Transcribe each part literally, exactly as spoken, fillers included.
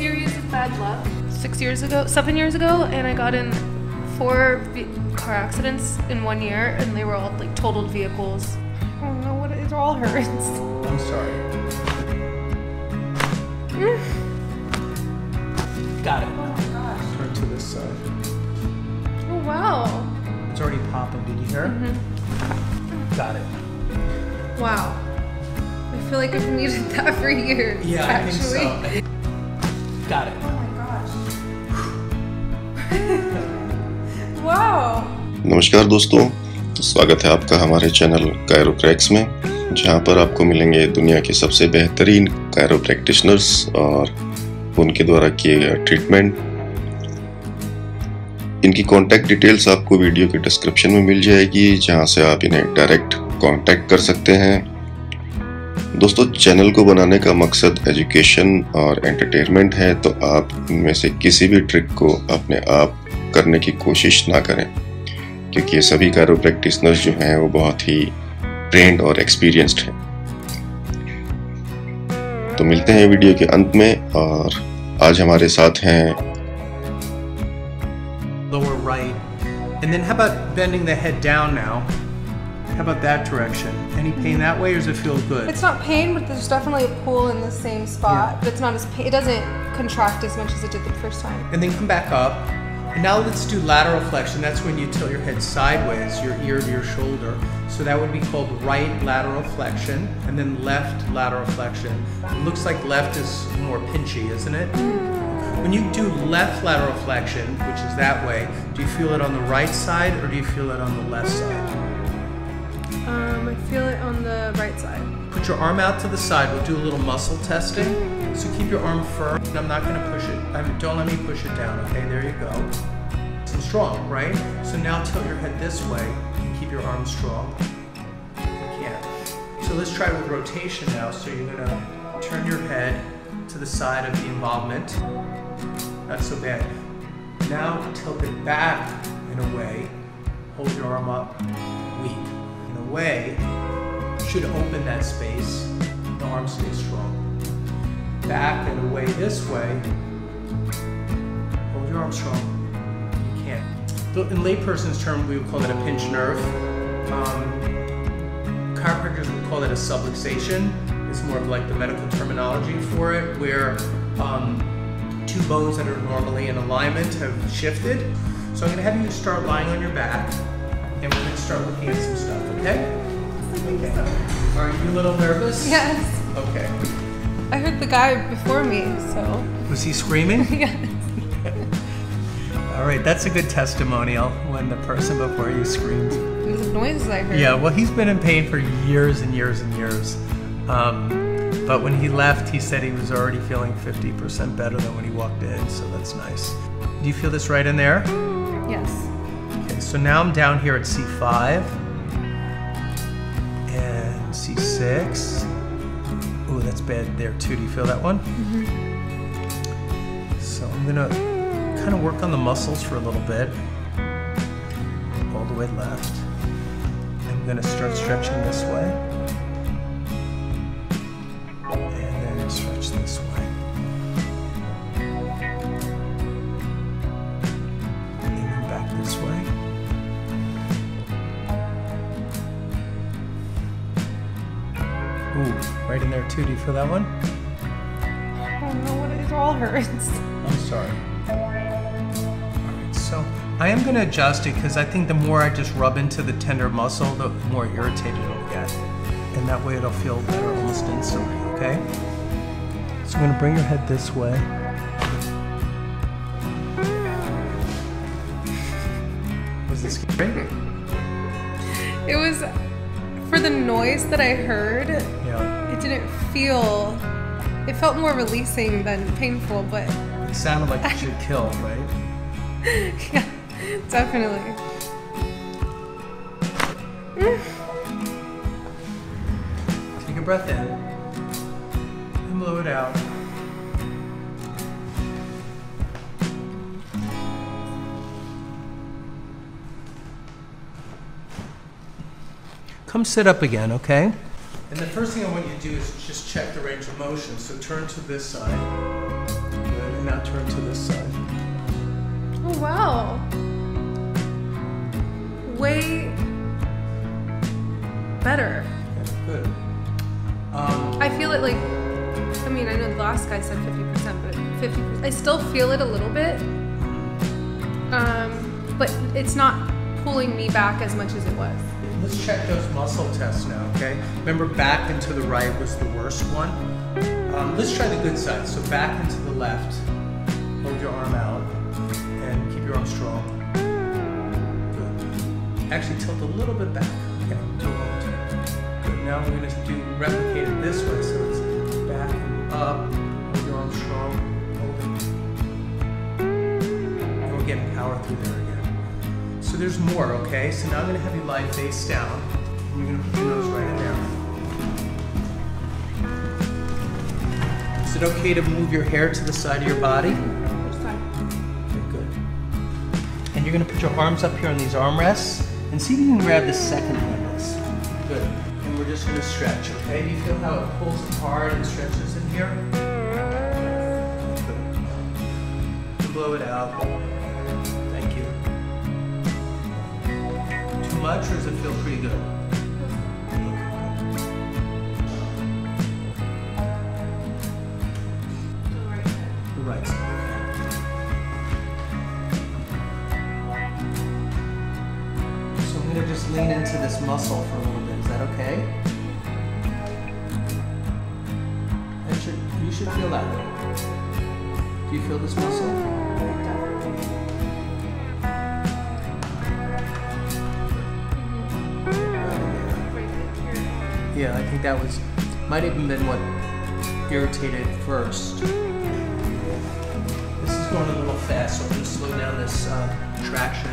series of bad luck six years ago, seven years ago, and I got in four car accidents in one year, and they were all like totaled vehicles. I don't know what it is, it all hurts. I'm sorry. Mm. Got it. Oh my gosh. Turn to this side. Oh wow. It's already popping, did you hear? Mm-hmm. Got it. Wow. I feel like I've needed that for years. Yeah, actually. I think so. Got it. Oh my gosh. Wow. नमस्कार दोस्तों, स्वागत है आपका हमारे channel कायरोप्रैक्स में, जहाँ पर आपको मिलेंगे दुनिया के सबसे बेहतरीन कायरो प्रैक्टिशनर्स और उनके द्वारा किए गए ट्रीटमेंट। इनकी कॉन्टैक्ट डिटेल्स आपको वीडियो के डिस्क्रिप्शन में मिल जाएगी, जहाँ से आप इन्हें डायरेक्ट कॉन्टैक्ट कर सकते हैं। दोस्तों, चैनल को बनाने का मकसद एजुकेशन और एंटरटेनमेंट है, तो आप इनमें से किसी भी ट्रिक को अपने आप करने की कोशिश ना करें, क्योंकि ये सभी कायरो प्रैक्टिशनर्स जो हैं वो बहुत ही ट्रेंड और एक्सपीरियंस्ड हैं। तो मिलते हैं वीडियो के अंत में, और आज हमारे साथ हैं lower right, and then how about bending the head down now? How about that direction? Any pain that way, or does it feel good? It's not pain, but there's definitely a pull in the same spot. Yeah. But it's not as pain. It doesn't contract as much as it did the first time. And then come back up. And now let's do lateral flexion. That's when you tilt your head sideways, your ear to your shoulder. So that would be called right lateral flexion, and then left lateral flexion. It looks like left is more pinchy, isn't it? Mm. When you do left lateral flexion, which is that way, do you feel it on the right side, or do you feel it on the left side? Um, I feel it on the right side. Put your arm out to the side. We'll do a little muscle testing. So keep your arm firm. I'm not going to push it. I mean, don't let me push it down. Okay, there you go. So strong, right? So now tilt your head this way and keep your arm strong. Yeah. So let's try with rotation now. So you're going to turn your head to the side of the involvement. Not so bad. Now tilt it back and away. Hold your arm up. Weak. Way should open that space. The arms stay strong. Back and away this way. Hold your arms strong. You can't. In layperson's term, we would call that a pinched nerve. Um, chiropractors would call that a subluxation. It's more of like the medical terminology for it, where um, two bones that are normally in alignment have shifted. So I'm going to have you start lying on your back. And we're going to start looking at some stuff, okay? Okay. Are you a little nervous? Yes. Okay. I heard the guy before me, so. Was he screaming? Yes. All right, that's a good testimonial when the person before you screamed. It was the noises I heard. Yeah, well, he's been in pain for years and years and years. Um, but when he left, he said he was already feeling fifty percent better than when he walked in, so that's nice. Do you feel this right in there? Yes. So now I'm down here at C five and C six. Oh, that's bad there too. Do you feel that one? Mm-hmm. So I'm gonna kind of work on the muscles for a little bit. All the way left. I'm gonna start stretching this way. And then stretch this way. And then back this way. Ooh, right in there too. Do you feel that one? I don't know what it is. It all hurts. I'm sorry. Alright, so I am going to adjust it, because I think the more I just rub into the tender muscle, the more irritated it'll get. And that way it'll feel better almost instantly, okay? So I'm going to bring your head this way. Was this scary? It was... For the noise that I heard, yeah. It didn't feel, it felt more releasing than painful, but... It sounded like it should kill, right? Yeah, definitely. Mm. Take a breath in and blow it out. Come sit up again, okay? And the first thing I want you to do is just check the range of motion. So turn to this side. Good. and now turn to this side. Oh, wow. Way better. That's good. Um, I feel it like, I mean, I know the last guy said fifty percent, but fifty percent, I still feel it a little bit. Um, but it's not pulling me back as much as it was. Let's check those muscle tests now, okay? Remember, back and to the right was the worst one. Um, let's try the good side. So back and to the left. Hold your arm out and keep your arm strong. Good. Actually, tilt a little bit back. Okay, good. Now we're going to do replicate it this way. So it's back and up. Hold your arm strong. Hold it. And we're getting power through there again. So there's more, okay? So now I'm gonna have you lie face down. And you're gonna put your nose right in there. Is it okay to move your hair to the side of your body? Okay, good. And you're gonna put your arms up here on these arm rests and see if you can grab the second one of this. Good. And we're just gonna stretch, okay? Do you feel how it pulls hard and stretches in here? Good. Blow it out. Much, or does it feel pretty good? The right side. Okay. So I'm going to just lean into this muscle for a little bit. Is that okay? That should, you should feel that. Do you feel this muscle? Yeah, I think that was, might have even been what irritated first. This is going a little fast, so I'm going to slow down this uh, traction.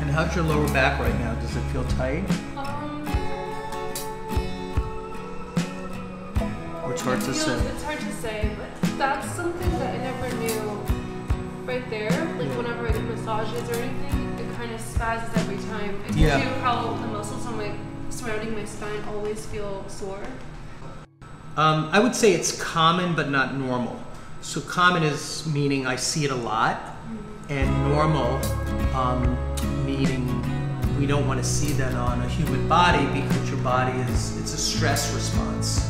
And how's your lower back right now? Does it feel tight? Um, or it's hard to say? It's hard to say, but that's something that I never knew right there. Like whenever I get massages or anything, it kind of spazzes every time. I yeah. knew how the muscles on my surrounding my spine always feel sore? Um, I would say it's common but not normal. So common is meaning I see it a lot, mm-hmm. and normal um, meaning we don't want to see that on a human body because your body is, it's a stress response.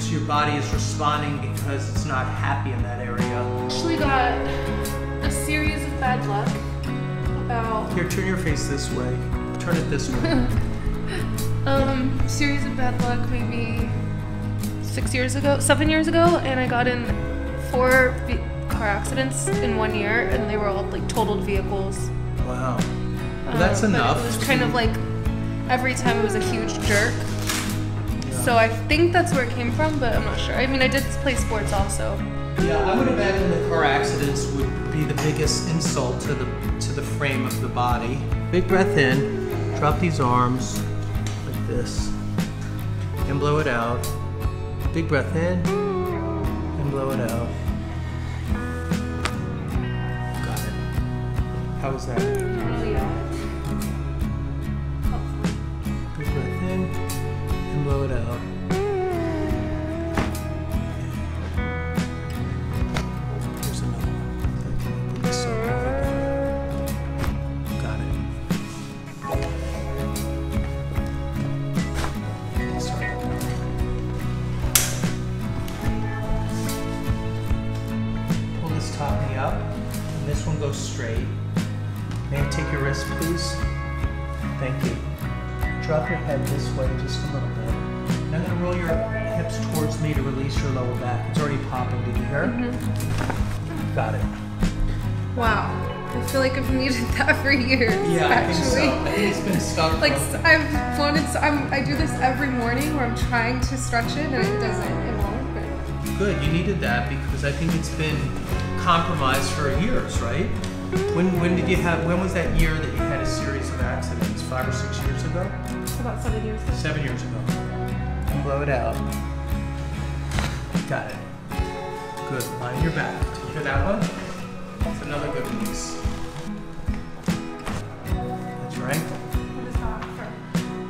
So your body is responding because it's not happy in that area. I actually got a series of bad luck about... Here, turn your face this way. Turn it this way. Um, series of bad luck maybe six years ago, seven years ago, and I got in four car accidents in one year, and they were all like totaled vehicles. Wow, well, that's um, enough. It was kind of like every time it was a huge jerk. Yeah. So I think that's where it came from, but I'm not sure. I mean, I did play sports also. Yeah, I would imagine the car accidents would be the biggest insult to the to the frame of the body. Big breath in, drop these arms. This and blow it out. Big breath in and blow it out. Got it. How was that? Oh, yeah. Big breath in and blow it out. There's another one. This one goes straight. May I take your wrist, please? Thank you. Drop your head this way just a little bit. Now I'm going to roll your hips towards me to release your lower back. It's already popping. Did you hear? Mm-hmm. Got it. Wow. I feel like I've needed that for years. Yeah, actually. I think so. I think it's been stuck. Like I've wanted. So I'm, I do this every morning where I'm trying to stretch it and it doesn't. It won't. But... Good. You needed that because I think it's been compromised for years, right? When when did you have? When was that year that you had a series of accidents? Five or six years ago? About seven years ago. Seven years ago. And blow it out. Got it. Good. Line your back. Did you hear that one? That's another good piece. That's your ankle. What is that for?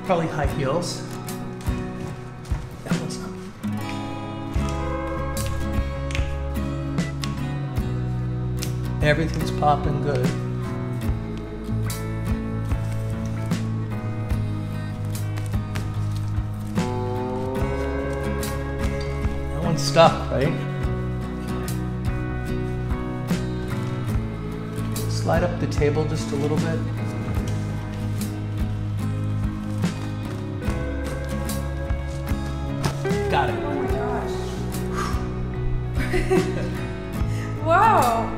Probably high heels. That one's not. Everything's popping good. That one's stuck, right? Slide up the table just a little bit. Got it. Oh my gosh. Wow.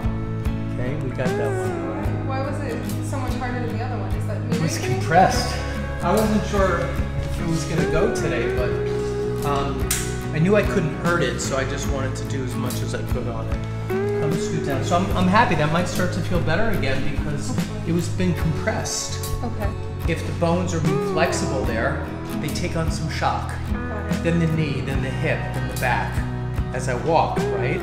Okay, we got that one. Why was it so much harder than the other one? Is that me? It was compressed. I wasn't sure if it was gonna go today, but um, I knew I couldn't hurt it, so I just wanted to do as much as I could on it. Come scoot down. So I'm, I'm happy that might start to feel better again because it was been compressed. Okay. If the bones are flexible there, they take on some shock. Okay. Then the knee, then the hip, then the back as I walk, right?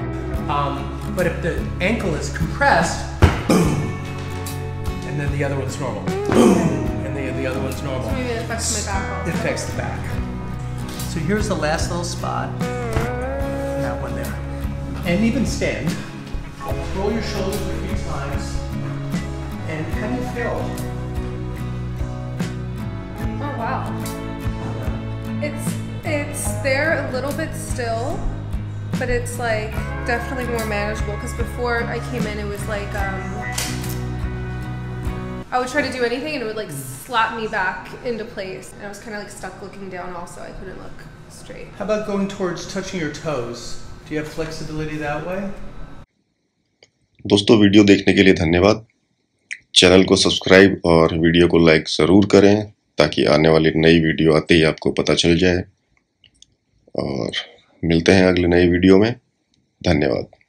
Um, But if the ankle is compressed, boom, and then the other one's normal, boom, and the, the other one's normal. So maybe it affects my back. It affects the back. So here's the last little spot, that one there. And even stand. Roll your shoulders a few times, and kind of fill. Oh wow. It's, it's there a little bit still. But it's like definitely more manageable because before I came in, it was like um, I would try to do anything and it would like slap me back into place. And I was kind of like stuck looking down also. I couldn't look straight. How about going towards touching your toes? Do you have flexibility that way? दोस्तों video देखने के लिए धन्यवाद. Channel को subscribe और video को like जरूर करें ताकि आने वाली नई वीडियो आते ही आपको पता चल जाए और मिलते हैं अगले नए वीडियो में. धन्यवाद.